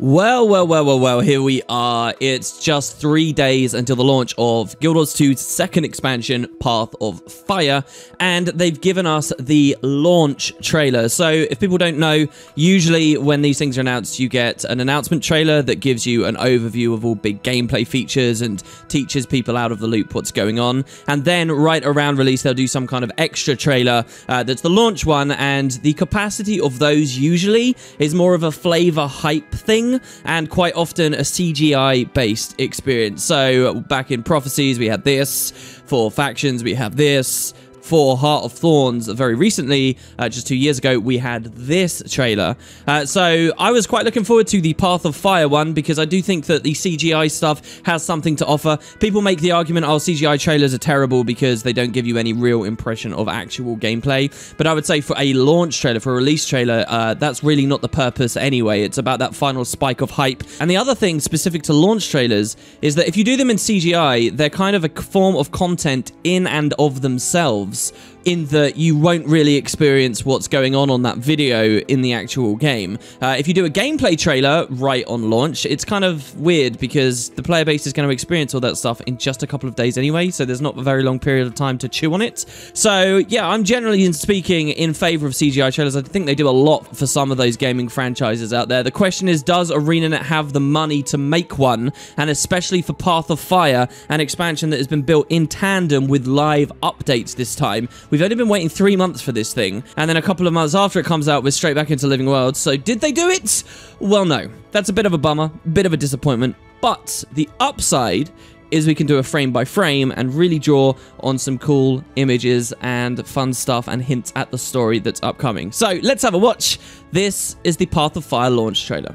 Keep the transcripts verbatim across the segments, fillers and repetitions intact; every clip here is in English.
Well, well, well, well, well, here we are. It's just three days until the launch of Guild Wars two's second expansion, Path of Fire, and they've given us the launch trailer. So if people don't know, usually when these things are announced, you get an announcement trailer that gives you an overview of all big gameplay features and teaches people out of the loop what's going on. And then right around release, they'll do some kind of extra trailer uh, that's the launch one, and the capacity of those usually is more of a flavor hype thing, and quite often a C G I-based experience. So back in Prophecies, we had this. For Factions, we have this. For Heart of Thorns, very recently, uh, just two years ago, we had this trailer. Uh, so I was quite looking forward to the Path of Fire one, because I do think that the C G I stuff has something to offer. People make the argument, oh, C G I trailers are terrible because they don't give you any real impression of actual gameplay. But I would say for a launch trailer, for a release trailer, uh, that's really not the purpose anyway. It's about that final spike of hype. And the other thing specific to launch trailers is that if you do them in C G I, they're kind of a form of content in and of themselves, in that you won't really experience what's going on on that video in the actual game. Uh, if you do a gameplay trailer right on launch, it's kind of weird because the player base is going to experience all that stuff in just a couple of days anyway, so there's not a very long period of time to chew on it. So yeah, I'm generally speaking in favor of C G I trailers. I think they do a lot for some of those gaming franchises out there. The question is, does ArenaNet have the money to make one? And especially for Path of Fire, an expansion that has been built in tandem with live updates this time. We've only been waiting three months for this thing, and then a couple of months after it comes out, we're straight back into Living World. So did they do it? Well, no. That's a bit of a bummer, bit of a disappointment, but the upside is we can do a frame by frame and really draw on some cool images and fun stuff and hints at the story that's upcoming. So let's have a watch. This is the Path of Fire launch trailer.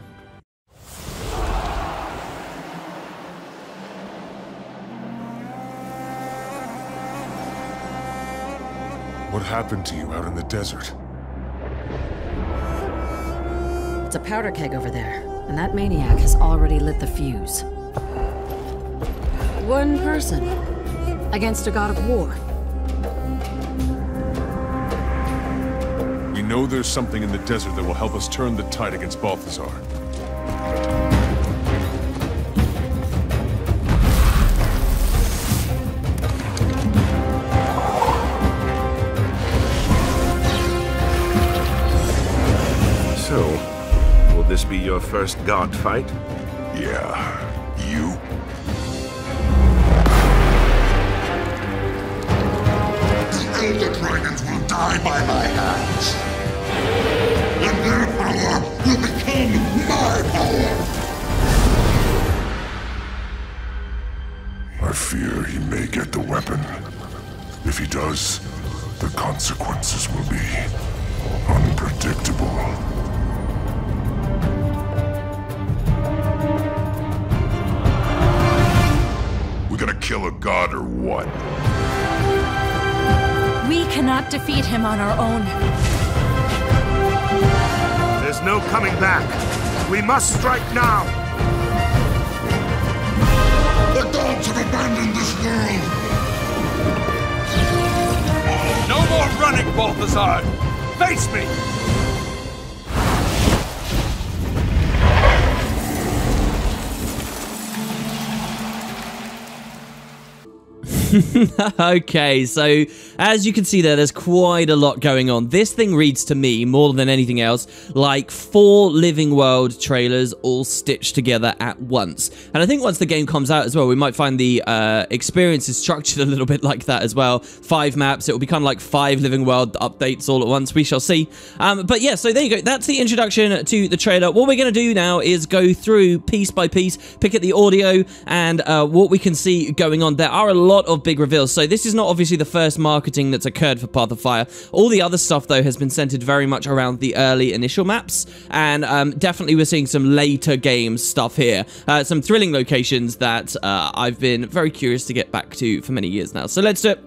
What happened to you out in the desert? It's a powder keg over there, and that maniac has already lit the fuse. One person against a god of war. We know there's something in the desert that will help us turn the tide against Balthazar. This be your first god fight? Yeah, you. The elder dragons will die by my hands. And their power will become my power. I fear he may get the weapon. If he does, the consequences will be unpredictable. Kill a god or what? We cannot defeat him on our own. There's no coming back. We must strike now. The gods have abandoned this world. No more running, Balthazar. Face me. Okay, so as you can see there, there's quite a lot going on. This thing reads to me, more than anything else, like four Living World trailers all stitched together at once. And I think once the game comes out as well, we might find the uh, experience is structured a little bit like that as well. Five maps, it'll be kind of like five Living World updates all at once. We shall see. Um, but yeah, so there you go. That's the introduction to the trailer. What we're going to do now is go through piece by piece, pick at the audio, and uh, what we can see going on. There are a lot of big reveals. So this is not obviously the first marketing that's occurred for Path of Fire. All the other stuff, though, has been centered very much around the early initial maps, and um, definitely we're seeing some later game stuff here. Uh, some thrilling locations that uh, I've been very curious to get back to for many years now. So let's do it.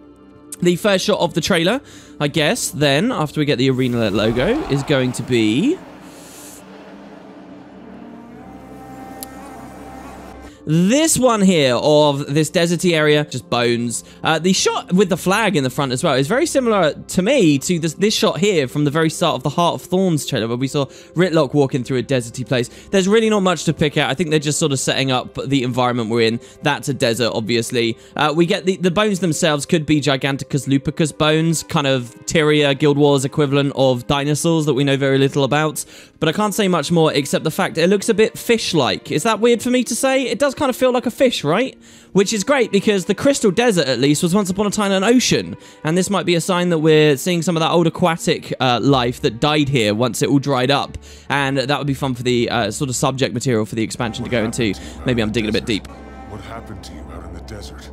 The first shot of the trailer, I guess, then, after we get the ArenaNet logo, is going to be This one here of this deserty area, just bones. Uh, the shot with the flag in the front as well is very similar to me to this, this shot here from the very start of the Heart of Thorns trailer where we saw Rytlock walking through a deserty place. There's really not much to pick out. I think they're just sort of setting up the environment we're in. That's a desert, obviously. Uh, we get the, the bones themselves could be Giganticus Lupicus bones, kind of Tyria, Guild Wars equivalent of dinosaurs that we know very little about. But I can't say much more except the fact it looks a bit fish-like. Is that weird for me to say? It does kind of feel like a fish, right? Which is great because the Crystal Desert, at least, was once upon a time an ocean. And this might be a sign that we're seeing some of that old aquatic uh, life that died here once it all dried up. And that would be fun for the uh, sort of subject material for the expansion to go into. Maybe I'm digging a bit deep. What happened to you out in the desert?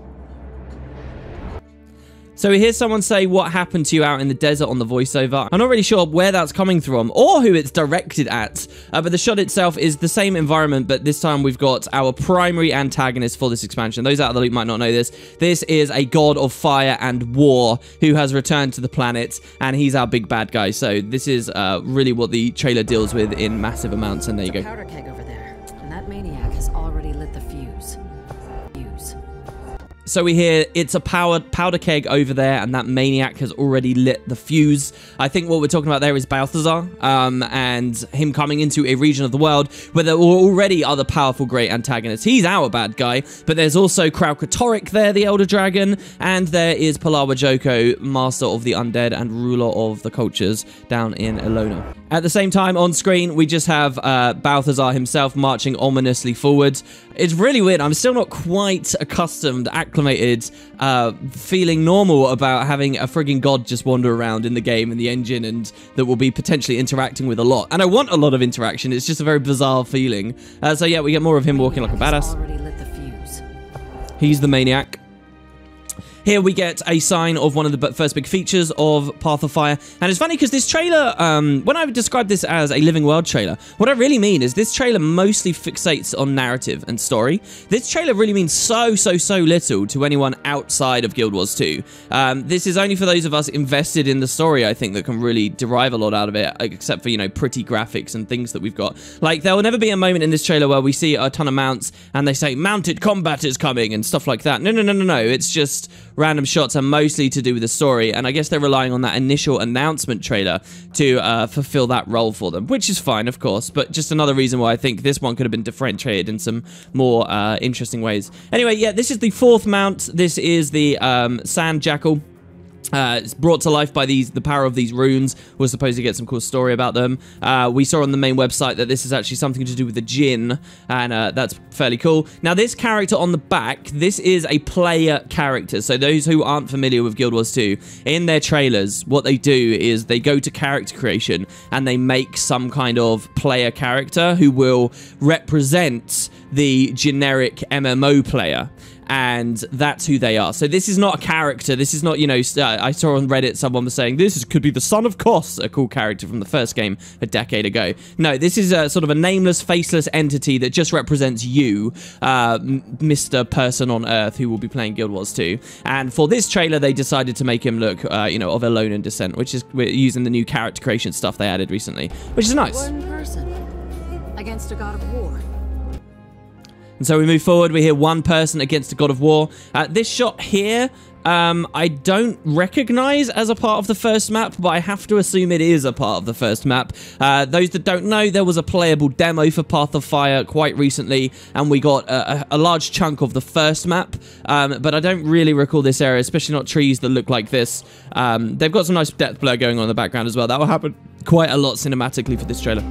So we hear someone say, what happened to you out in the desert on the voiceover. I'm not really sure where that's coming from or who it's directed at, uh, but the shot itself is the same environment, but this time we've got our primary antagonist for this expansion. Those out of the loop might not know this. This is a god of fire and war who has returned to the planet, and he's our big bad guy. So this is uh, really what the trailer deals with in massive amounts, and there you go. There's a powder keg over there, and that maniac has already lit the fuse. Fuse. So we hear it's a powered powder keg over there, and that maniac has already lit the fuse. I think what we're talking about there is Balthazar, um, and him coming into a region of the world where there were already other powerful great antagonists. He's our bad guy, but there's also Kralkatorrik there, the Elder Dragon, and there is Palawa Joko, Master of the Undead and Ruler of the Cultures, down in Elona. At the same time, on screen, we just have uh, Balthazar himself marching ominously forward. It's really weird. I'm still not quite accustomed, acclimated, uh, feeling normal about having a frigging god just wander around in the game and the engine, and that will be potentially interacting with a lot. And I want a lot of interaction. It's just a very bizarre feeling. Uh, so yeah, we get more of him walking like a badass. He's the maniac. Here we get a sign of one of the first big features of Path of Fire. And it's funny because this trailer, um, when I would describe this as a Living World trailer, what I really mean is this trailer mostly fixates on narrative and story. This trailer really means so, so, so little to anyone outside of Guild Wars two. Um, this is only for those of us invested in the story, I think, that can really derive a lot out of it, except for, you know, pretty graphics and things that we've got. Like, there will never be a moment in this trailer where we see a ton of mounts and they say, mounted combat is coming and stuff like that. No, no, no, no, no. It's just... random shots are mostly to do with the story, and I guess they're relying on that initial announcement trailer to uh, fulfill that role for them, which is fine, of course, but just another reason why I think this one could have been differentiated in some more uh, interesting ways. Anyway, yeah, this is the fourth mount. This is the um, Sand Jackal. Uh, it's brought to life by these the power of these runes. We're supposed to get some cool story about them. Uh, we saw on the main website that this is actually something to do with the djinn, and uh, that's fairly cool. Now, this character on the back, this is a player character. So those who aren't familiar with Guild Wars two, in their trailers, what they do is they go to character creation and they make some kind of player character who will represent the generic M M O player. And that's who they are. So this is not a character. This is not, you know, uh, I saw on Reddit someone was saying, this is, could be the son of Koss, a cool character from the first game a decade ago. No, this is a sort of a nameless, faceless entity that just represents you, uh, Mister Person on Earth, who will be playing Guild Wars two. And for this trailer, they decided to make him look, uh, you know, of Elonan descent, which is we're using the new character creation stuff they added recently, which is nice. One person against a god of war. And so we move forward, we hear one person against a god of war. Uh, this shot here, um, I don't recognize as a part of the first map, but I have to assume it is a part of the first map. Uh, those that don't know, there was a playable demo for Path of Fire quite recently, and we got a, a large chunk of the first map, um, but I don't really recall this area, especially not trees that look like this. Um, they've got some nice depth blur going on in the background as well. That will happen quite a lot cinematically for this trailer.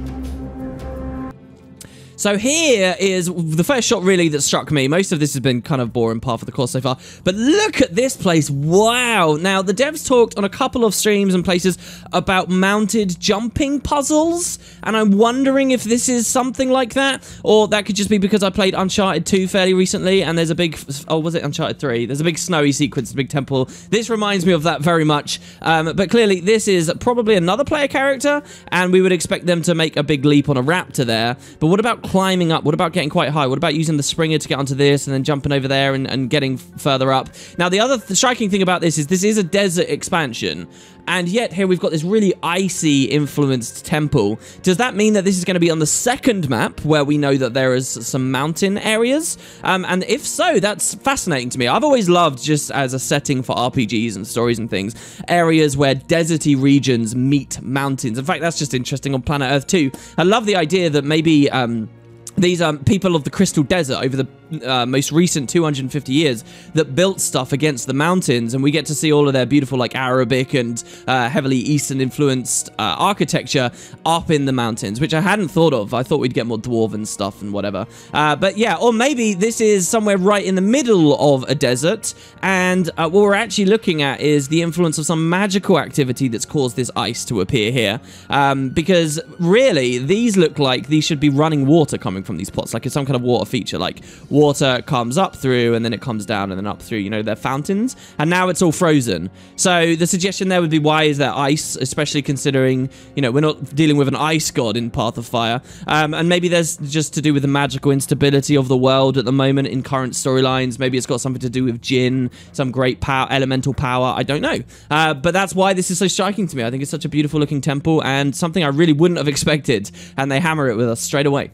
So here is the first shot, really, that struck me. Most of this has been kind of boring par for the course so far. But look at this place. Wow. Now, the devs talked on a couple of streams and places about mounted jumping puzzles. And I'm wondering if this is something like that. Or that could just be because I played Uncharted two fairly recently. And there's a big... Oh, was it Uncharted three? There's a big snowy sequence, a big temple. This reminds me of that very much. Um, but clearly, this is probably another player character. And we would expect them to make a big leap on a raptor there. But what about... climbing up? What about getting quite high? What about using the springer to get onto this and then jumping over there and, and getting further up? Now, the other th- striking thing about this is this is a desert expansion, And yet here we've got this really icy influenced temple. Does that mean that this is going to be on the second map where we know that there is some mountain areas? Um, and if so, that's fascinating to me. I've always loved, just as a setting for R P Gs and stories and things, areas where deserty regions meet mountains. In fact, that's just interesting on Planet Earth too. I love the idea that maybe um, these um, people of the Crystal Desert over the Uh, most recent two hundred fifty years that built stuff against the mountains, and we get to see all of their beautiful like Arabic and uh, heavily Eastern influenced uh, architecture up in the mountains, which I hadn't thought of. I thought we'd get more dwarven stuff and whatever, uh, but yeah, or maybe this is somewhere right in the middle of a desert, and uh, what we're actually looking at is the influence of some magical activity that's caused this ice to appear here, um, because really these look like these should be running water coming from these pots, like it's some kind of water feature, like water Water comes up through and then it comes down and then up through, you know, they're fountains, and now it's all frozen. So the suggestion there would be, why is there ice, especially considering, you know, we're not dealing with an ice god in Path of Fire, um, and maybe there's just to do with the magical instability of the world at the moment in current storylines. Maybe it's got something to do with Jinn, some great power, elemental power, I don't know, uh, but that's why this is so striking to me. I think it's such a beautiful looking temple and something I really wouldn't have expected, and they hammer it with us straight away.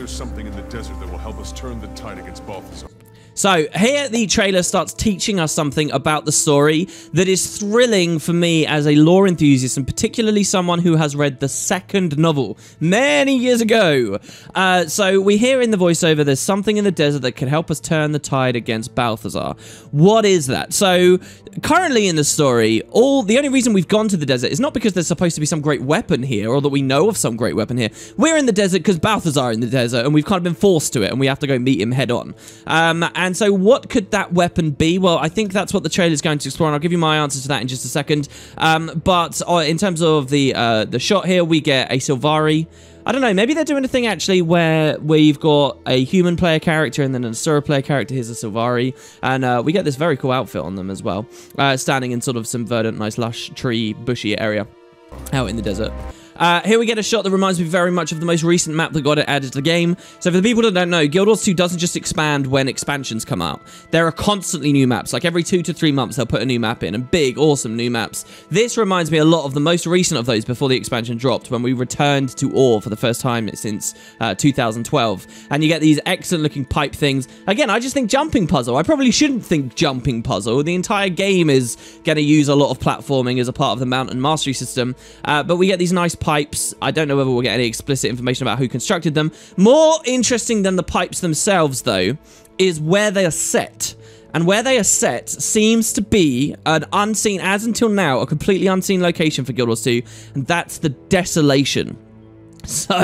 There's something in the desert that will help us turn the tide against Balthazar. So here the trailer starts teaching us something about the story that is thrilling for me as a lore enthusiast, and particularly someone who has read the second novel many years ago. Uh, so we hear in the voiceover, there's something in the desert that can help us turn the tide against Balthazar. What is that? So currently in the story, all the only reason we've gone to the desert is not because there's supposed to be some great weapon here, or that we know of some great weapon here. We're in the desert because Balthazar in the desert, and we've kind of been forced to it, and we have to go meet him head on. Um, and And so what could that weapon be? Well, I think that's what the trailer is going to explore, and I'll give you my answer to that in just a second. Um, but uh, in terms of the uh, the shot here, we get a Sylvari. I don't know, maybe they're doing a thing actually where we've got a human player character and then an Asura player character. Here's a Sylvari. And uh, we get this very cool outfit on them as well, uh, standing in sort of some verdant, nice, lush, tree, bushy area out in the desert. Uh, here we get a shot that reminds me very much of the most recent map that got it added to the game. So for the people that don't know, Guild Wars two doesn't just expand when expansions come out. There are constantly new maps. Like every two to three months, they'll put a new map in, and big, awesome new maps. This reminds me a lot of the most recent of those before the expansion dropped, when we returned to Orr for the first time since uh, two thousand twelve. And you get these excellent looking pipe things. Again, I just think jumping puzzle. I probably shouldn't think jumping puzzle. The entire game is going to use a lot of platforming as a part of the mountain mastery system. Uh, but we get these nice pipes. Pipes. I don't know whether we'll get any explicit information about who constructed them. More interesting than the pipes themselves, though, is where they are set. And where they are set seems to be an unseen, as until now, a completely unseen location for Guild Wars two, and that's the Desolation. So,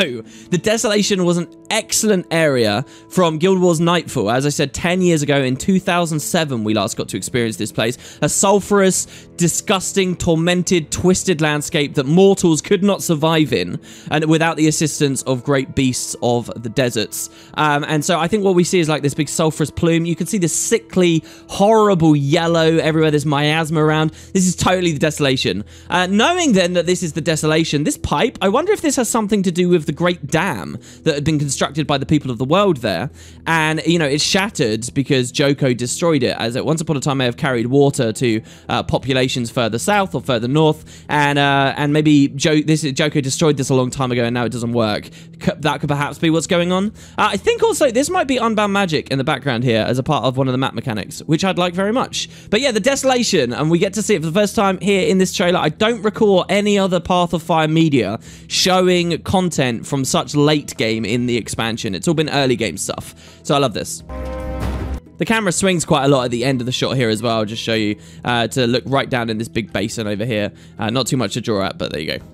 the Desolation was an excellent area from Guild Wars Nightfall. As I said, ten years ago, in two thousand seven, we last got to experience this place. A sulfurous, disgusting, tormented, twisted landscape that mortals could not survive in, and without the assistance of great beasts of the deserts. Um, and so I think what we see is like this big sulfurous plume. You can see this sickly, horrible yellow everywhere. There's miasma around. This is totally the Desolation. Uh, knowing then that this is the Desolation, this pipe, I wonder if this has something to to do with the great dam that had been constructed by the people of the world there, and you know, it's shattered because Joko destroyed it, as it once upon a time may have carried water to uh, populations further south or further north, and uh, and maybe jo this Joko destroyed this a long time ago, and now it doesn't work. C that could perhaps be what's going on. uh, I think also this might be Unbound Magic in the background here as a part of one of the map mechanics, which I'd like very much. But yeah, the Desolation, and we get to see it for the first time here in this trailer. I don't recall any other Path of Fire media showing content from such late game in the expansion. It's all been early game stuff, so I love this. The camera swings quite a lot at the end of the shot here as well. I'll just show you uh, to look right down in this big basin over here. Uh, not too much to draw at, but there you go.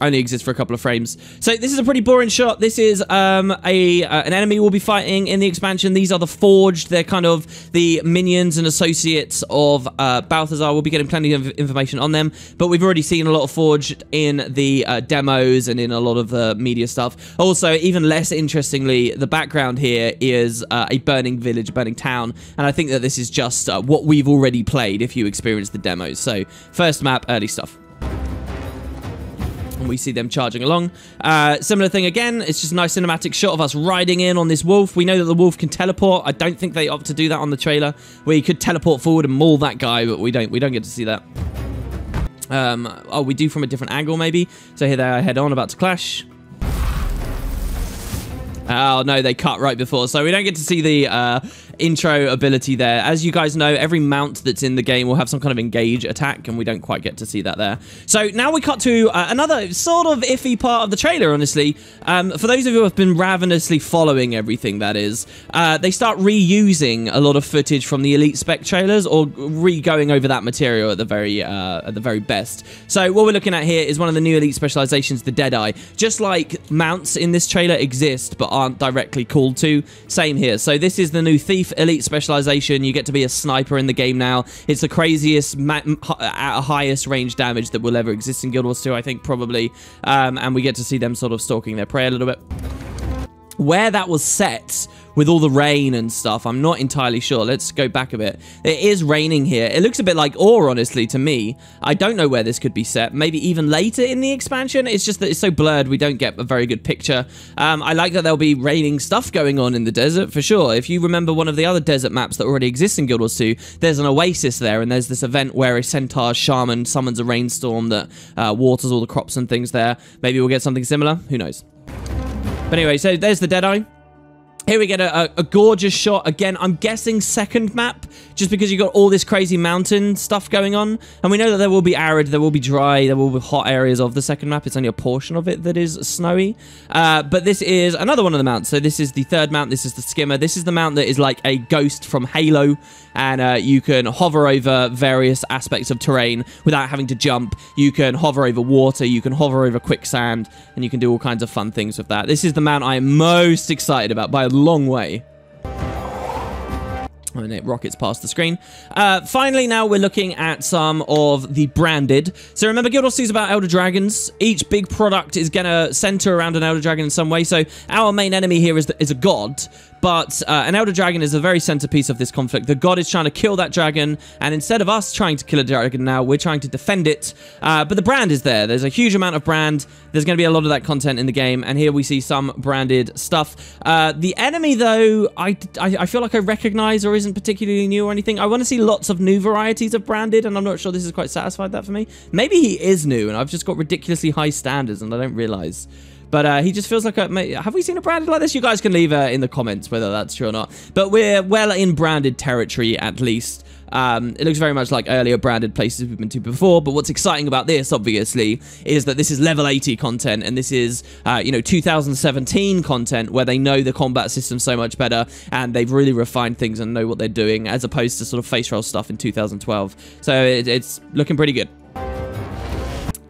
Only exists for a couple of frames. So this is a pretty boring shot. This is um, a uh, an enemy we'll be fighting in the expansion. These are the Forged. They're kind of the minions and associates of uh, Balthazar. We'll be getting plenty of information on them, but we've already seen a lot of Forged in the uh, demos and in a lot of the media stuff. Also, even less interestingly, the background here is uh, a burning village, burning town, and I think that this is just uh, what we've already played if you experience the demos. So first map, early stuff. and we see them charging along. Uh, similar thing again. It's just a nice cinematic shot of us riding in on this wolf. We know that the wolf can teleport. I don't think they opt to do that on the trailer, where you could teleport forward and maul that guy, but we don't. We don't get to see that. Um, oh, we do from a different angle, maybe. So here they are, head on, about to clash. Oh, no, they cut right before. So we don't get to see the uh, intro ability there. As you guys know, every mount that's in the game will have some kind of engage attack, and we don't quite get to see that there. So now we cut to uh, another sort of iffy part of the trailer, honestly. Um, for those of you who have been ravenously following everything, that is, uh, they start reusing a lot of footage from the Elite Spec trailers, or re-going over that material at the very uh, at the very best. So what we're looking at here is one of the new Elite specializations, the Deadeye. Just like mounts in this trailer exist, but aren't directly called to. Same here. So this is the new Thief Elite specialization. You get to be a sniper in the game now. It's the craziest highest range damage that will ever exist in Guild Wars two, I think, probably. Um, and we get to see them sort of stalking their prey a little bit. Where that was set with all the rain and stuff, I'm not entirely sure. Let's go back a bit. It is raining here. It looks a bit like Orr, honestly, to me. I don't know where this could be set. Maybe even later in the expansion. It's just that it's so blurred, we don't get a very good picture. Um, I like that there'll be raining stuff going on in the desert, for sure. If you remember one of the other desert maps that already exists in Guild Wars two, there's an oasis there, and there's this event where a centaur shaman summons a rainstorm that uh, waters all the crops and things there. Maybe we'll get something similar. Who knows? But anyway, so there's the Deadeye. Here we get a, a, a gorgeous shot. Again, I'm guessing second map, just because you've got all this crazy mountain stuff going on. And we know that there will be arid, there will be dry, there will be hot areas of the second map. It's only a portion of it that is snowy. Uh, but this is another one of the mounts. So this is the third mount. This is the skimmer. This is the mount that is like a ghost from Halo. And uh, you can hover over various aspects of terrain without having to jump. You can hover over water. You can hover over quicksand. And you can do all kinds of fun things with that. This is the mount I am most excited about by a long way. And it rockets past the screen. Uh, finally, now we're looking at some of the branded. So remember, Guild Wars two is about Elder Dragons. Each big product is going to center around an Elder Dragon in some way. So our main enemy here is, the, is a god. But uh, an Elder Dragon is the very centerpiece of this conflict. The god is trying to kill that dragon. And instead of us trying to kill a dragon now, we're trying to defend it. Uh, but the brand is there. There's a huge amount of brand. There's going to be a lot of that content in the game. And here we see some branded stuff. Uh, the enemy, though, I, I, I feel like I recognize or is isn't particularly new or anything. I want to see lots of new varieties of branded, and I'm not sure this is quite satisfied that for me. Maybe he is new, and I've just got ridiculously high standards, and I don't realize. But uh, he just feels like a... Have we seen a branded like this? You guys can leave uh, in the comments whether that's true or not. But we're well in branded territory, at least. Um, it looks very much like earlier branded places we've been to before, but what's exciting about this, obviously, is that this is level eighty content, and this is, uh, you know, two thousand seventeen content where they know the combat system so much better, and they've really refined things and know what they're doing, as opposed to sort of face roll stuff in two thousand twelve. So it, it's looking pretty good.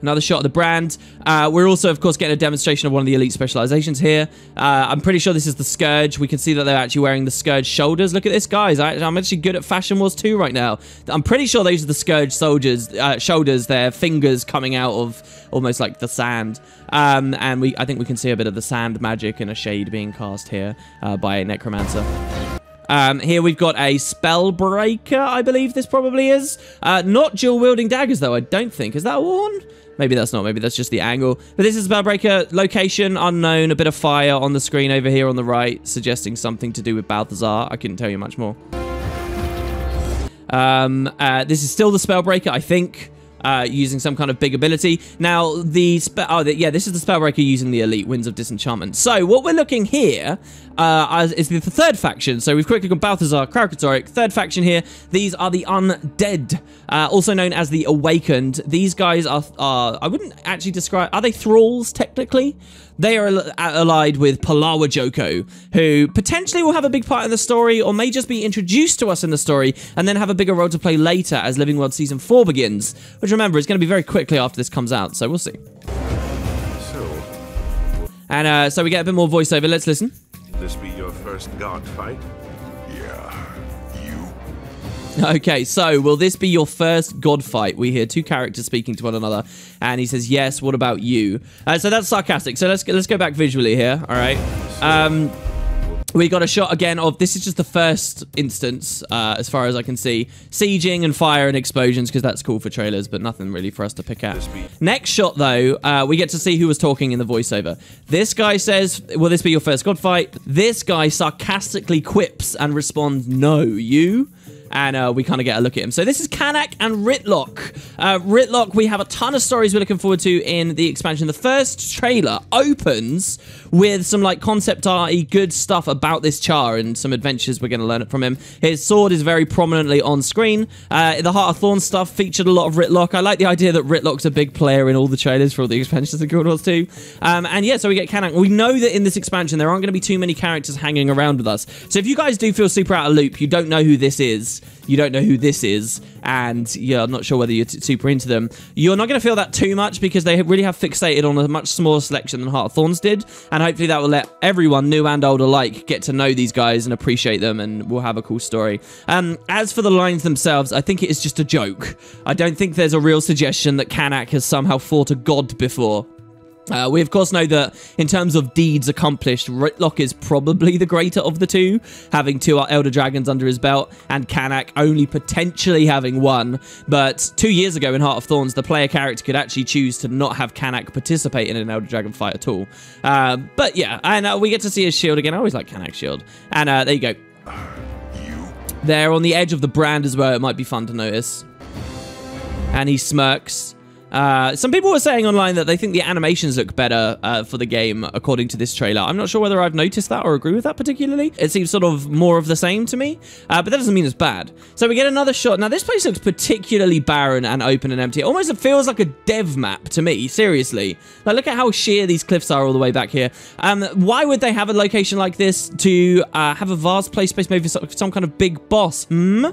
Another shot of the brand. Uh, we're also, of course, getting a demonstration of one of the Elite specializations here. Uh, I'm pretty sure this is the Scourge. We can see that they're actually wearing the Scourge shoulders. Look at this, guys. I, I'm actually good at Fashion Wars two right now. I'm pretty sure those are the Scourge soldiers, uh, shoulders, their fingers coming out of almost like the sand. Um, and we, I think we can see a bit of the sand magic and a shade being cast here uh, by a necromancer. Um, here we've got a Spellbreaker, I believe this probably is. Uh, not dual-wielding daggers, though, I don't think. Is that one? Maybe that's not. Maybe that's just the angle. But this is Spellbreaker. Location unknown. A bit of fire on the screen over here on the right, suggesting something to do with Balthazar. I couldn't tell you much more. Um, uh, this is still the Spellbreaker, I think. Uh, using some kind of big ability. Now, the... Spe oh, the, yeah, this is the Spellbreaker using the Elite Winds of Disenchantment. So, what we're looking here uh, is the third faction. So, we've quickly got Balthazar, Kralkatorrik, third faction here. These are the Undead, uh, also known as the Awakened. These guys are... are I wouldn't actually describe... Are they Thralls, technically? They are al allied with Palawa Joko, who potentially will have a big part in the story, or may just be introduced to us in the story, and then have a bigger role to play later as Living World Season four begins, which, remember, is going to be very quickly after this comes out, so we'll see. So, and uh, so we get a bit more voiceover. Let's listen. This be your first god fight? Okay, so, will this be your first god fight? We hear two characters speaking to one another, and he says, yes, what about you? Uh, so that's sarcastic, so let's, let's go back visually here, alright? Um, We got a shot again of, this is just the first instance, uh, as far as I can see, sieging and fire and explosions, because that's cool for trailers, but nothing really for us to pick out. Next shot, though, uh, we get to see who was talking in the voiceover. This guy says, will this be your first god fight? This guy sarcastically quips and responds, no, you... And uh, we kind of get a look at him. So this is Canach and Rytlock. Uh, Rytlock, we have a ton of stories we're looking forward to in the expansion. The first trailer opens with some like concept art-y good stuff about this Char and some adventures we're going to learn from him. His sword is very prominently on screen. Uh, the Heart of Thorns stuff featured a lot of Rytlock. I like the idea that Rytlock's a big player in all the trailers for all the expansions of Guild Wars two. Um, and yeah, so we get Canach. We know that in this expansion there aren't going to be too many characters hanging around with us. So if you guys do feel super out of loop, you don't know who this is, you don't know who this is, and yeah, I'm not sure whether you're t super into them, you're not going to feel that too much because they really have fixated on a much smaller selection than Heart of Thorns did, and hopefully that will let everyone, new and old alike, get to know these guys and appreciate them, and we'll have a cool story. Um, as for the lines themselves, I think it is just a joke. I don't think there's a real suggestion that Canach has somehow fought a god before. Uh, we, of course, know that in terms of deeds accomplished, Rytlock is probably the greater of the two, having two Elder Dragons under his belt, and Canach only potentially having one. But two years ago in Heart of Thorns, the player character could actually choose to not have Canach participate in an Elder Dragon fight at all. Uh, but yeah, and uh, we get to see his shield again. I always like Canach's shield. And uh, there you go. They're on the edge of the brand as well. It might be fun to notice. And he smirks. Uh, some people were saying online that they think the animations look better uh, for the game according to this trailer. I'm not sure whether I've noticed that or agree with that particularly. It seems sort of more of the same to me, uh, but that doesn't mean it's bad. So we get another shot. Now, this place looks particularly barren and open and empty. It almost feels like a dev map to me, seriously. Like, look at how sheer these cliffs are all the way back here. Um, why would they have a location like this to uh, have a vast play space maybe for some kind of big boss? Hmm?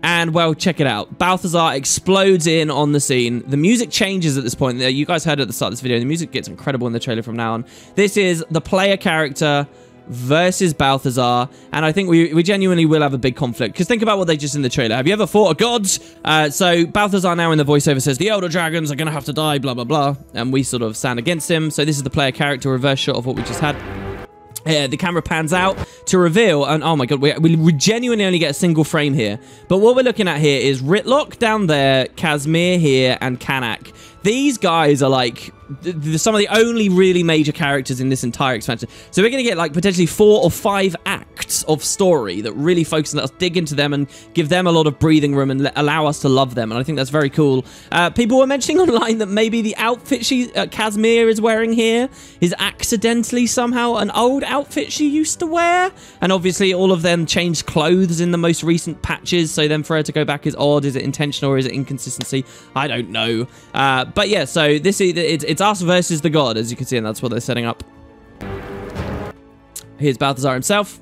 And, well, check it out. Balthazar explodes in on the scene. The music changes at this point. You guys heard at the start of this video, the music gets incredible in the trailer from now on. This is the player character versus Balthazar, and I think we, we genuinely will have a big conflict, because think about what they just in the trailer. Have you ever fought a god? Uh, so Balthazar now in the voiceover says, the Elder Dragons are going to have to die, blah, blah, blah, and we sort of stand against him. So this is the player character reverse shot of what we just had. Yeah, the camera pans out to reveal, and oh my god, we, we genuinely only get a single frame here. But what we're looking at here is Rytlock down there, Kasmeer here, and Canach. These guys are like th th some of the only really major characters in this entire expansion. So we're going to get like potentially four or five acts of story that really focus on us, dig into them and give them a lot of breathing room and allow us to love them. And I think that's very cool. Uh, people were mentioning online that maybe the outfit she, uh, Kasmeer is wearing here is accidentally somehow an old outfit she used to wear. And obviously all of them changed clothes in the most recent patches. So then for her to go back is odd. Is it intentional or is it inconsistency? I don't know. Uh, But yeah, so this is, it's us versus the god, as you can see, and that's what they're setting up. Here's Balthazar himself.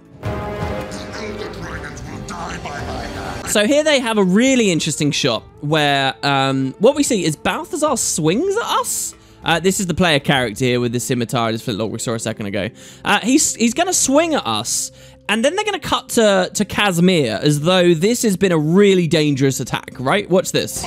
So here they have a really interesting shot where um, what we see is Balthazar swings at us. Uh, this is the player character here with the scimitar, his flintlock we saw a second ago. Uh, he's he's going to swing at us. And then they're going to cut to, to Kasmeer as though this has been a really dangerous attack, right? Watch this.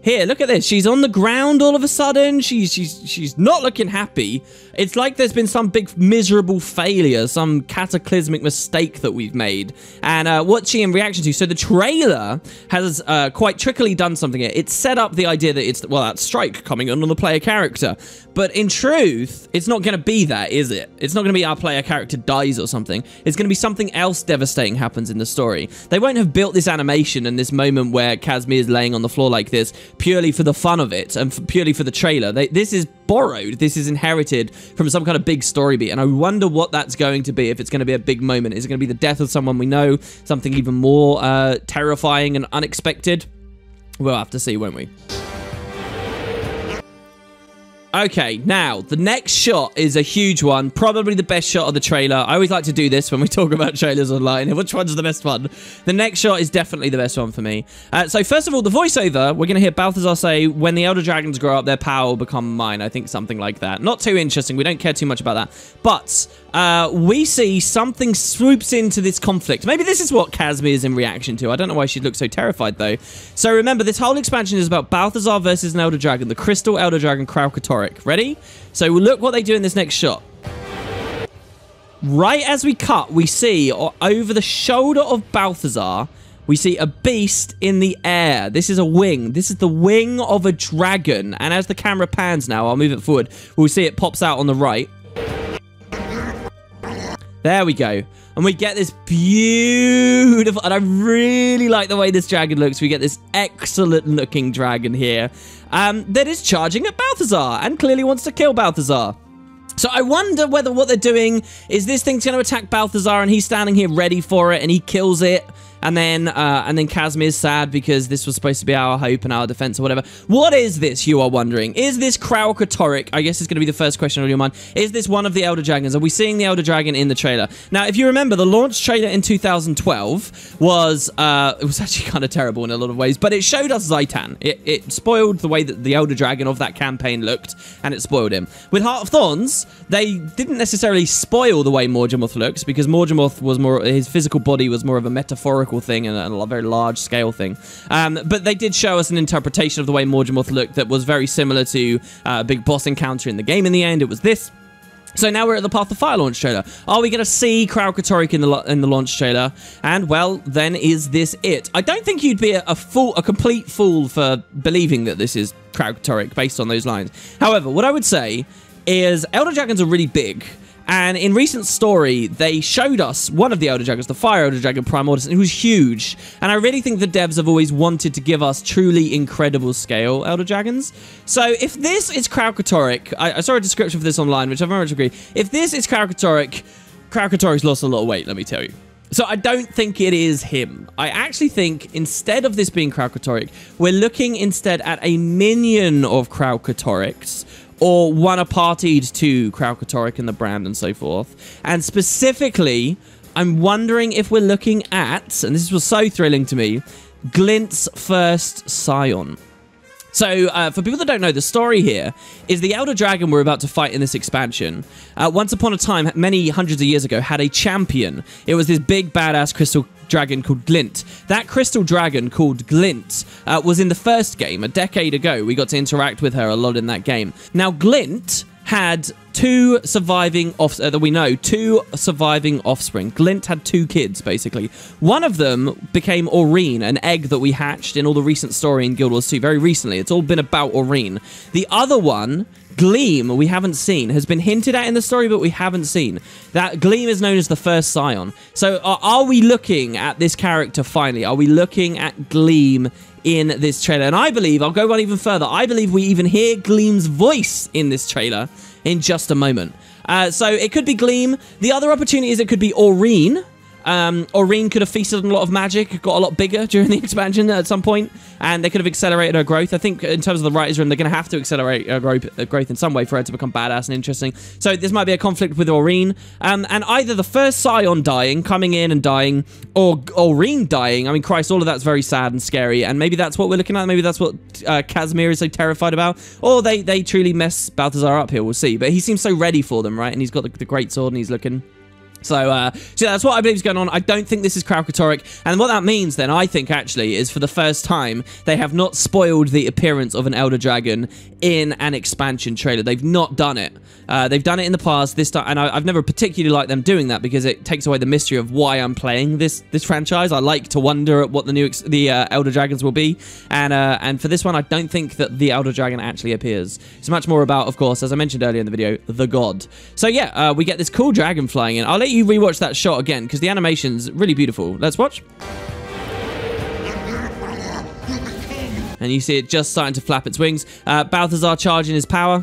Here, look at this. She's on the ground all of a sudden. She's she's she's not looking happy. It's like there's been some big miserable failure, some cataclysmic mistake that we've made. And uh, what's she in reaction to? So the trailer has uh, quite trickily done something here. It's set up the idea that it's, well, that strike coming on on the player character. But in truth, it's not going to be that, is it? It's not going to be our player character dies or something. It's going to be something else devastating happens in the story. They won't have built this animation and this moment where Kasmeer is laying on the floor like this purely for the fun of it and for, purely for the trailer. They, this is borrowed. This is inherited from some kind of big story beat. And I wonder what that's going to be, if it's going to be a big moment. Is it going to be the death of someone we know? Something even more uh, terrifying and unexpected? We'll have to see, won't we? Okay, now, the next shot is a huge one. Probably the best shot of the trailer. I always like to do this when we talk about trailers online. Which one's the best one? The next shot is definitely the best one for me. Uh, so, first of all, the voiceover. We're going to hear Balthazar say, when the Elder Dragons grow up, their power will become mine. I think something like that. Not too interesting. We don't care too much about that. But... Uh, we see something swoops into this conflict. Maybe this is what Kasmeer is in reaction to. I don't know why she looks so terrified, though. So remember, this whole expansion is about Balthazar versus an Elder Dragon, the Crystal Elder Dragon Kralkatorrik. Ready? So we'll look what they do in this next shot. Right as we cut, we see, or over the shoulder of Balthazar, we see a beast in the air. This is a wing. This is the wing of a dragon. And as the camera pans now, I'll move it forward. We'll see it pops out on the right. There we go. And we get this beautiful... And I really like the way this dragon looks. We get this excellent-looking dragon here um, that is charging at Balthazar and clearly wants to kill Balthazar. So I wonder whether what they're doing is this thing's going to attack Balthazar and he's standing here ready for it and he kills it. And then uh, and then Kasmeer's sad because this was supposed to be our hope and our defense or whatever. What is this, you are wondering? Is this Kralkatorrik? I guess it's going to be the first question on your mind. Is this one of the Elder Dragons? Are we seeing the Elder Dragon in the trailer? Now, if you remember, the launch trailer in two thousand twelve was, uh, it was actually kind of terrible in a lot of ways, but it showed us Zhaitan. It, it spoiled the way that the Elder Dragon of that campaign looked, and it spoiled him. With Heart of Thorns, they didn't necessarily spoil the way Mordremoth looks because Mordremoth was more, his physical body was more of a metaphorical thing and a very large scale thing. Um, but they did show us an interpretation of the way Mordremoth looked that was very similar to uh, a big boss encounter in the game in the end. It was this. So now we're at the Path of Fire launch trailer. Are we going to see Kralkatorrik in the in the launch trailer? And well, then is this it? I don't think you'd be a, a fool, a complete fool for believing that this is Kralkatorrik based on those lines. However, what I would say is Elder Dragons are really big. And in recent story, they showed us one of the Elder Dragons, the Fire Elder Dragon, Primordis, who's huge. And I really think the devs have always wanted to give us truly incredible scale Elder Dragons. So if this is Kralkatorrik, I, I saw a description for this online, which I very much agree. If this is Kralkatorrik, Kralkatorrik's lost a lot of weight, let me tell you. So I don't think it is him. I actually think instead of this being Kralkatorrik, we're looking instead at a minion of Kralkatorrik's, or one a partied to Kralkatorrik and the brand and so forth. And specifically, I'm wondering if we're looking at, and this was so thrilling to me, Glint's first Scion. So, uh, for people that don't know, the story here is the Elder Dragon we're about to fight in this expansion. Uh, once upon a time, many hundreds of years ago, had a champion. It was this big, badass crystal dragon called Glint. That crystal dragon called Glint uh, was in the first game a decade ago. We got to interact with her a lot in that game. Now, Glint had two surviving off uh, that we know, two surviving offspring. Glint had two kids, basically. One of them became Aurene, an egg that we hatched in all the recent story in Guild Wars two, very recently. It's all been about Aurene. The other one, Gleam, we haven't seen, has been hinted at in the story, but we haven't seen. That Gleam is known as the first Scion. So are, are we looking at this character finally? Are we looking at Gleam in this trailer? And I believe, I'll go one even further, I believe we even hear Gleam's voice in this trailer in just a moment. Uh, so it could be Gleam. The other opportunity is it could be Aurene. Um, Aurene could have feasted on a lot of magic, got a lot bigger during the expansion at some point, and they could have accelerated her growth. I think in terms of the writers' room, they're going to have to accelerate her growth in some way for her to become badass and interesting. So this might be a conflict with Aurene. Um, and either the first Scion dying, coming in and dying, or Aurene dying. I mean, Christ, all of that's very sad and scary, and maybe that's what we're looking at. Maybe that's what uh, Kasmeer is so terrified about. Or they, they truly mess Balthazar up here, we'll see. But he seems so ready for them, right? And he's got the, the great sword and he's looking... So, uh, so that's what I believe is going on. I don't think this is Kralkatorrik. And what that means then, I think, actually, is for the first time, they have not spoiled the appearance of an Elder Dragon in an expansion trailer. They've not done it. Uh, they've done it in the past this time. And I, I've never particularly liked them doing that because it takes away the mystery of why I'm playing this this franchise. I like to wonder at what the new ex the uh, Elder Dragons will be. And, uh, and for this one, I don't think that the Elder Dragon actually appears. It's much more about, of course, as I mentioned earlier in the video, the god. So, yeah, uh, we get this cool dragon flying in. I'll let you rewatch that shot again because the animation's really beautiful. Let's watch. And you see it just starting to flap its wings. Uh, Balthazar charging his power.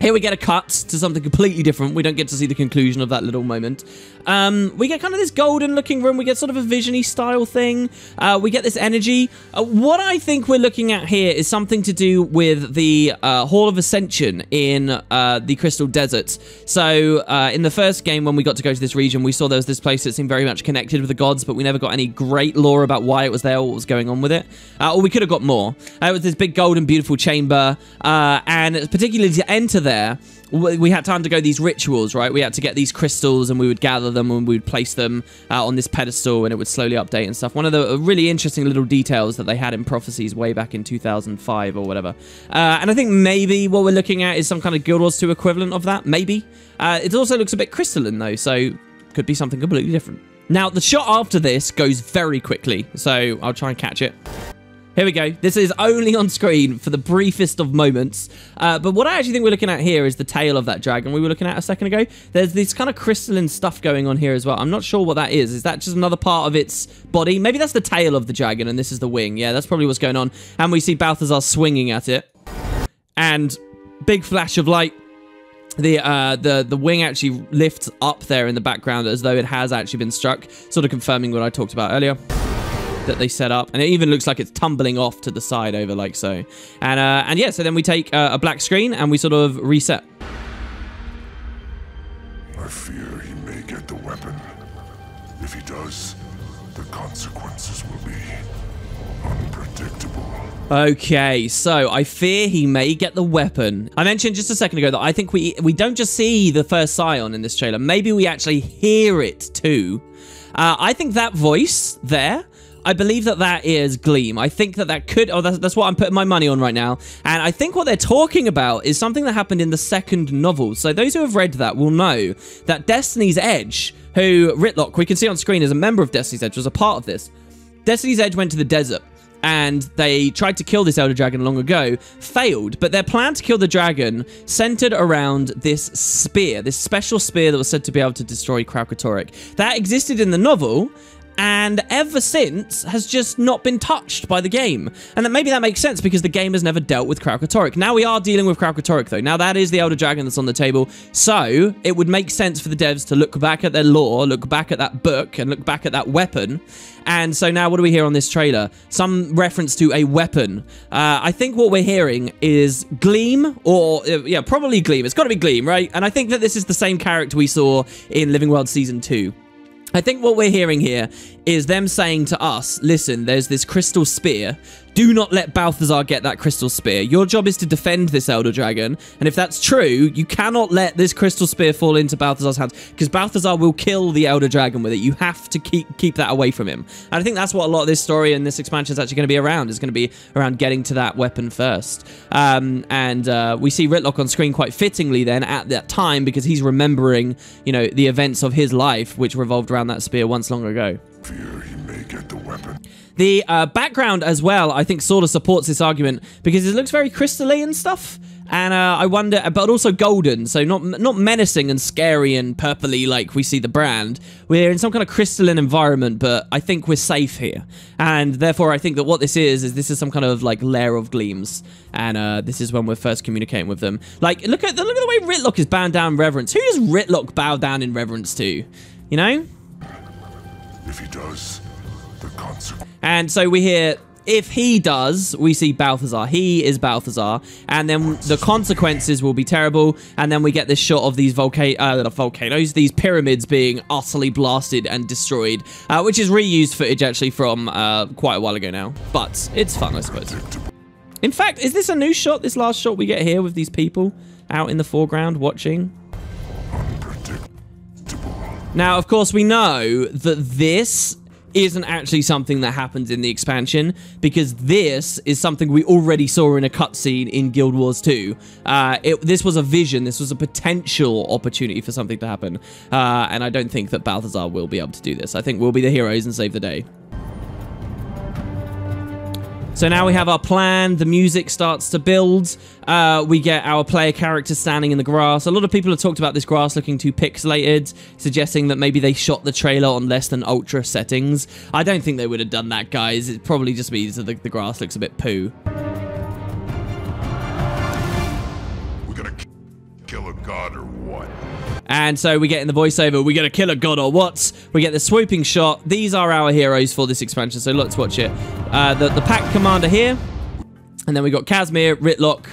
Here we get a cut to something completely different. We don't get to see the conclusion of that little moment. Um, we get kind of this golden-looking room. We get sort of a vision-y style thing. Uh, we get this energy. Uh, what I think we're looking at here is something to do with the uh, Hall of Ascension in uh, the Crystal Desert. So, uh, in the first game, when we got to go to this region, we saw there was this place that seemed very much connected with the gods, but we never got any great lore about why it was there or what was going on with it. Uh, or we could have got more. Uh, it was this big, golden, beautiful chamber, uh, and particularly to enter there, we had to undergo these rituals, right? We had to get these crystals and we would gather them and we would place them uh, on this pedestal and it would slowly update and stuff. One of the really interesting little details that they had in Prophecies way back in two thousand five or whatever. Uh, and I think maybe what we're looking at is some kind of Guild Wars two equivalent of that, maybe. Uh, it also looks a bit crystalline though, so could be something completely different. Now, the shot after this goes very quickly, so I'll try and catch it. Here we go. This is only on screen for the briefest of moments. Uh, but what I actually think we're looking at here is the tail of that dragon we were looking at a second ago. There's this kind of crystalline stuff going on here as well. I'm not sure what that is. Is that just another part of its body? Maybe that's the tail of the dragon and this is the wing. Yeah, that's probably what's going on. And we see Balthazar swinging at it. And big flash of light. The, uh, the the wing actually lifts up there in the background as though it has actually been struck. Sort of confirming what I talked about earlier that they set up, and it even looks like it's tumbling off to the side over like so. And uh, and yeah, so then we take uh, a black screen and we sort of reset. I fear he may get the weapon. If he does, the consequences will be unpredictable. Okay, so I fear he may get the weapon. I mentioned just a second ago that I think we we don't just see the first scion in this trailer. Maybe we actually hear it too. Uh, I think that voice there, I believe that that is Gleam. I think that that could... Oh, that's, that's what I'm putting my money on right now. And I think what they're talking about is something that happened in the second novel. So those who have read that will know that Destiny's Edge, who Rytlock, we can see on screen, is a member of Destiny's Edge, was a part of this. Destiny's Edge went to the desert. And they tried to kill this Elder Dragon long ago, failed. But their plan to kill the dragon centered around this spear, this special spear that was said to be able to destroy Kralkatorrik. That existed in the novel, and ever since has just not been touched by the game. And that maybe that makes sense because the game has never dealt with Kralkatorrik. Now we are dealing with Kralkatorrik though. Now that is the Elder Dragon that's on the table. So it would make sense for the devs to look back at their lore, look back at that book, and look back at that weapon. And so now what do we hear on this trailer? Some reference to a weapon. Uh, I think what we're hearing is Gleam, or uh, yeah, probably Gleam. It's got to be Gleam, right? And I think that this is the same character we saw in Living World Season two. I think what we're hearing here is them saying to us, listen, there's this crystal spear. Do not let Balthazar get that crystal spear. Your job is to defend this Elder Dragon. And if that's true, you cannot let this crystal spear fall into Balthazar's hands because Balthazar will kill the Elder Dragon with it. You have to keep keep that away from him. And I think that's what a lot of this story and this expansion is actually going to be around. It's going to be around getting to that weapon first. Um, and uh, we see Rytlock on screen quite fittingly then at that time because he's remembering, you know, the events of his life, which revolved around that spear once long ago. Fear he may get the weapon. The uh, background as well, I think, sort of supports this argument because it looks very crystalline and stuff. And uh, I wonder, but also golden, so not not menacing and scary and purpley like we see the brand. We're in some kind of crystalline environment, but I think we're safe here. And therefore, I think that what this is, is this is some kind of like lair of gleams. And uh, this is when we're first communicating with them. Like, look at the, look at the way Rytlock is bowing down in reverence. Who does Rytlock bow down in reverence to? You know? If he does, the consequence. And so we hear, if he does, we see Balthazar. He is Balthazar. And then the consequences will be terrible. And then we get this shot of these volca uh, volcanoes, these pyramids being utterly blasted and destroyed, uh, which is reused footage actually from uh, quite a while ago now. But it's fun, I suppose. In fact, is this a new shot? This last shot we get here with these people out in the foreground watching? Now, of course, we know that this isn't actually something that happens in the expansion because this is something we already saw in a cutscene in Guild Wars two. Uh, it, this was a vision. This was a potential opportunity for something to happen. Uh, and I don't think that Balthazar will be able to do this. I think we'll be the heroes and save the day. So now we have our plan, the music starts to build, uh, we get our player character standing in the grass. A lot of people have talked about this grass looking too pixelated, suggesting that maybe they shot the trailer on less than ultra settings. I don't think they would have done that, guys. It probably just means that the, the grass looks a bit poo. We're gonna kill a god or what? And so we get in the voiceover, we're gonna kill a god or what? We get the swooping shot. These are our heroes for this expansion, so let's watch it. Uh, the, the pack commander here. And then we've got Kasmeer, Rytlock,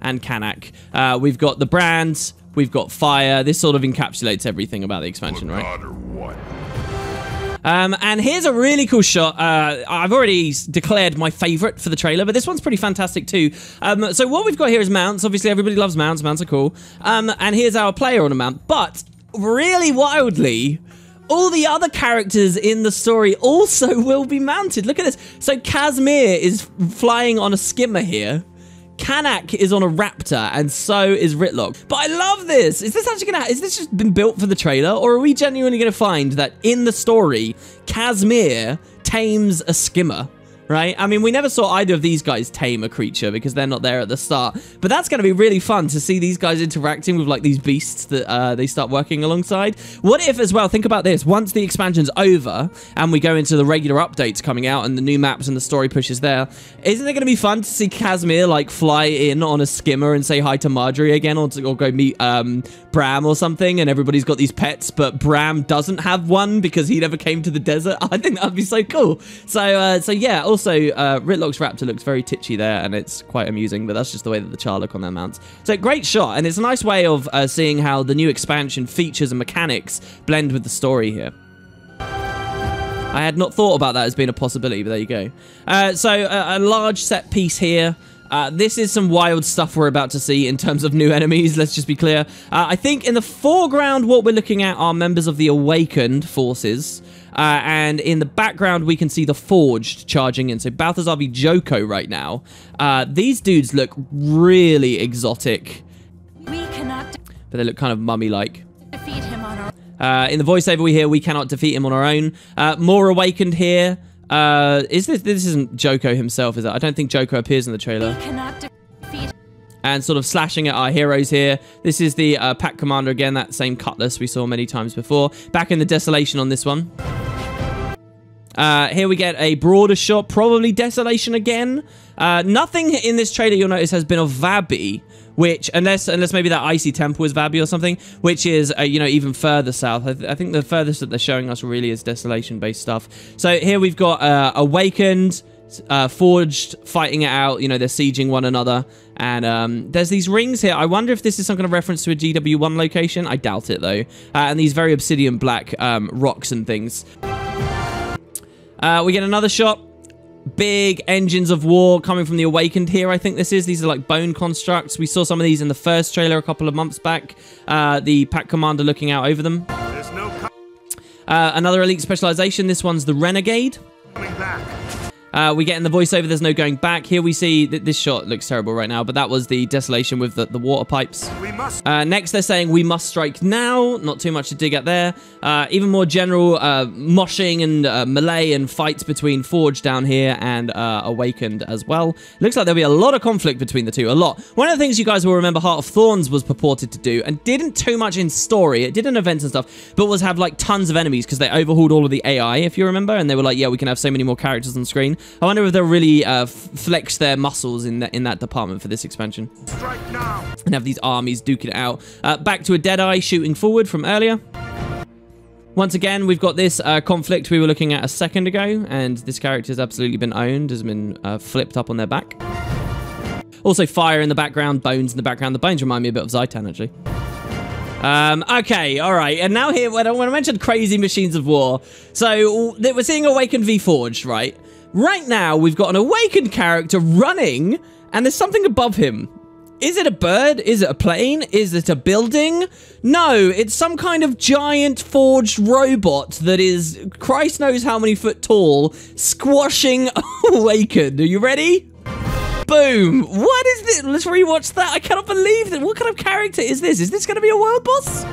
and Canach. Uh, we've got the brand, we've got fire. This sort of encapsulates everything about the expansion, right? Um, and here's a really cool shot. Uh, I've already declared my favorite for the trailer, but this one's pretty fantastic too. Um, so what we've got here is mounts. Obviously, everybody loves mounts. Mounts are cool. Um, and here's our player on a mount. But really wildly, all the other characters in the story also will be mounted. Look at this. So Kasmeer is flying on a skimmer here. Canach is on a raptor, and so is Rytlock. But I love this. Is this actually gonna? Is this just been built for the trailer, or are we genuinely gonna find that in the story, Kasmeer tames a skimmer? Right? I mean, we never saw either of these guys tame a creature because they're not there at the start. But that's going to be really fun to see these guys interacting with, like, these beasts that uh, they start working alongside. What if, as well, think about this. Once the expansion's over and we go into the regular updates coming out and the new maps and the story pushes there, isn't it going to be fun to see Kasmeer, like, fly in on a skimmer and say hi to Marjorie again, or, to, or go meet um, Bram or something, and everybody's got these pets, but Bram doesn't have one because he never came to the desert? I think that would be so cool. So, uh, so yeah, also... Also, uh, Rytlock's raptor looks very titchy there, and it's quite amusing, but that's just the way that the char look on their mounts. So, great shot, and it's a nice way of uh, seeing how the new expansion features and mechanics blend with the story here. I had not thought about that as being a possibility, but there you go. Uh, so, a, a large set piece here. Uh, this is some wild stuff we're about to see in terms of new enemies, let's just be clear. Uh, I think in the foreground, what we're looking at are members of the Awakened forces. Uh, and in the background, we can see the Forged charging in. So Balthazar v Joko right now. Uh, these dudes look really exotic. We cannot, but they look kind of mummy-like. Defeat him on our uh, in the voiceover we hear, we cannot defeat him on our own. Uh, more Awakened here. Uh, is this this isn't Joko himself, is it? I don't think Joko appears in the trailer. We cannot defeat. And sort of slashing at our heroes here. This is the uh, Pack Commander again, that same cutlass we saw many times before. Back in the Desolation on this one. Uh, here we get a broader shot, probably Desolation again. Uh, nothing in this trailer you'll notice has been of Vabbi, which, unless unless maybe that icy temple is Vabbi or something, which is, uh, you know, even further south. I, th I think the furthest that they're showing us really is Desolation-based stuff. So here we've got uh, Awakened, uh, Forged, fighting it out. You know, they're sieging one another. And um, there's these rings here. I wonder if this is some kind of reference to a G W one location. I doubt it, though. Uh, and these very obsidian black um, rocks and things. Uh, we get another shot. Big engines of war coming from the Awakened here, I think this is. These are like bone constructs. We saw some of these in the first trailer a couple of months back. Uh, the Pack Commander looking out over them. No uh, another elite specialization. This one's the Renegade. Uh, we get in the voiceover, there's no going back. Here we see that this shot looks terrible right now, but that was the Desolation with the, the water pipes. We must. Uh, next, they're saying, we must strike now. Not too much to dig at there. Uh, even more general uh, moshing and uh, melee and fights between Forge down here and uh, Awakened as well. Looks like there'll be a lot of conflict between the two, a lot. One of the things you guys will remember Heart of Thorns was purported to do, and didn't too much in story. It did in events and stuff, but was have like tons of enemies because they overhauled all of the A I, if you remember, and they were like, yeah, we can have so many more characters on screen. I wonder if they'll really uh, flex their muscles in, the, in that department for this expansion. Strike now. And have these armies duking it out. Uh, back to a Deadeye shooting forward from earlier. Once again, we've got this uh, conflict we were looking at a second ago, and this character's absolutely been owned, has been uh, flipped up on their back. Also fire in the background, bones in the background. The bones remind me a bit of Zhaitan, actually. Um, okay, all right, and now here, when I, when I mentioned crazy machines of war, so we're seeing Awakened v Forged, right? Right now, we've got an Awakened character running, and there's something above him. Is it a bird? Is it a plane? Is it a building? No, it's some kind of giant forged robot that is Christ knows how many foot tall, squashing Awakened. Are you ready? Boom. What is this? Let's rewatch that. I cannot believe that. What kind of character is this? Is this going to be a world boss?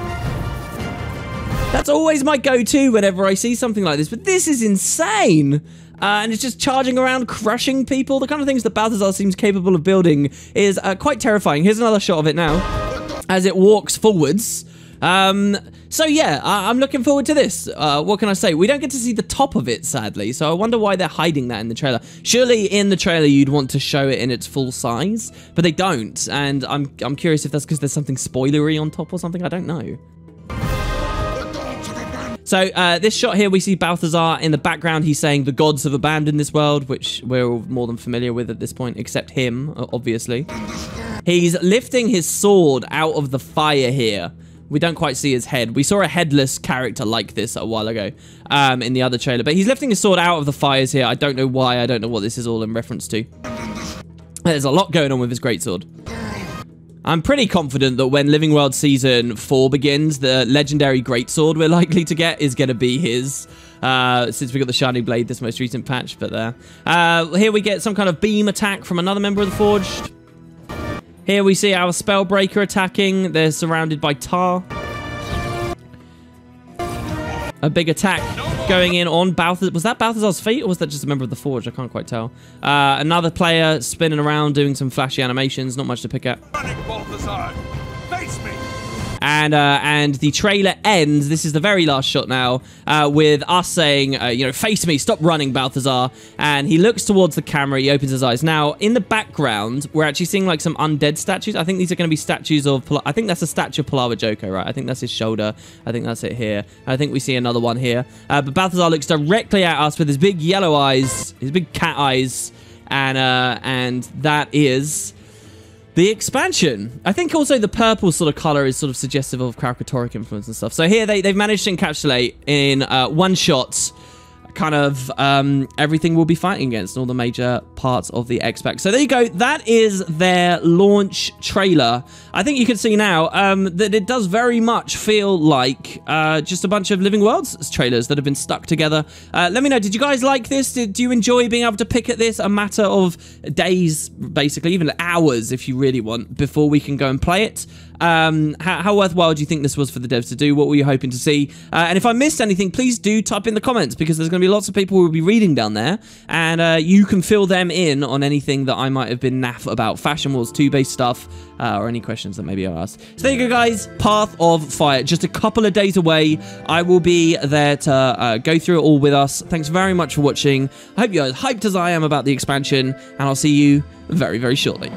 That's always my go-to whenever I see something like this, but this is insane. Uh, and it's just charging around, crushing people. The kind of things that Balthazar seems capable of building is uh, quite terrifying. Here's another shot of it now as it walks forwards. Um, so yeah, I I'm looking forward to this. Uh, what can I say? We don't get to see the top of it, sadly, so I wonder why they're hiding that in the trailer. Surely in the trailer you'd want to show it in its full size, but they don't. And I'm, I'm curious if that's because there's something spoilery on top or something. I don't know. So uh, this shot here, we see Balthazar in the background. He's saying the gods have abandoned this world, which we're all more than familiar with at this point, except him, obviously. He's lifting his sword out of the fire here, We don't quite see his head. We saw a headless character like this a while ago um, in the other trailer. But he's lifting his sword out of the fires here. I don't know why. I don't know what this is all in reference to. There's a lot going on with his greatsword. I'm pretty confident that when Living World Season four begins, the legendary greatsword we're likely to get is going to be his. Uh, since we got the Shining Blade, this most recent patch, but there. Uh, here we get some kind of beam attack from another member of the Forged. Here we see our Spellbreaker attacking. They're surrounded by tar. A big attack going in on Balthazar. Was that Balthazar's feet, or was that just a member of the Forge? I can't quite tell. Uh, another player spinning around, doing some flashy animations. Not much to pick up. And uh, and the trailer ends. This is the very last shot now uh, with us saying, uh, you know, face me, stop running, Balthazar. And he looks towards the camera. He opens his eyes. Now, in the background, we're actually seeing like some undead statues. I think these are going to be statues of. I think that's a statue of Palawa Joko, right? I think that's his shoulder. I think that's it here. I think we see another one here. Uh, but Balthazar looks directly at us with his big yellow eyes, his big cat eyes, and uh, and that is. The expansion. I think also the purple sort of color is sort of suggestive of Kralkatorrik influence and stuff. So here they, they've managed to encapsulate in uh, one shot kind of um, everything we'll be fighting against, all the major parts of the X-Pack. So there you go. That is their launch trailer. I think you can see now um, that it does very much feel like uh, just a bunch of Living Worlds trailers that have been stuck together. Uh, let me know, did you guys like this? Did, do you enjoy being able to pick at this? A matter of days, basically, even hours if you really want, before we can go and play it. Um, how, how worthwhile do you think this was for the devs to do? What were you hoping to see? Uh, and if I missed anything, please do type in the comments, because there's going to be lots of people who will be reading down there, and uh, you can fill them in on anything that I might have been naff about Fashion Wars two based stuff, uh, or any questions that maybe I asked. So there you go, guys. Path of Fire. Just a couple of days away. I will be there to uh, go through it all with us. Thanks very much for watching. I hope you're as hyped as I am about the expansion, and I'll see you very, very shortly.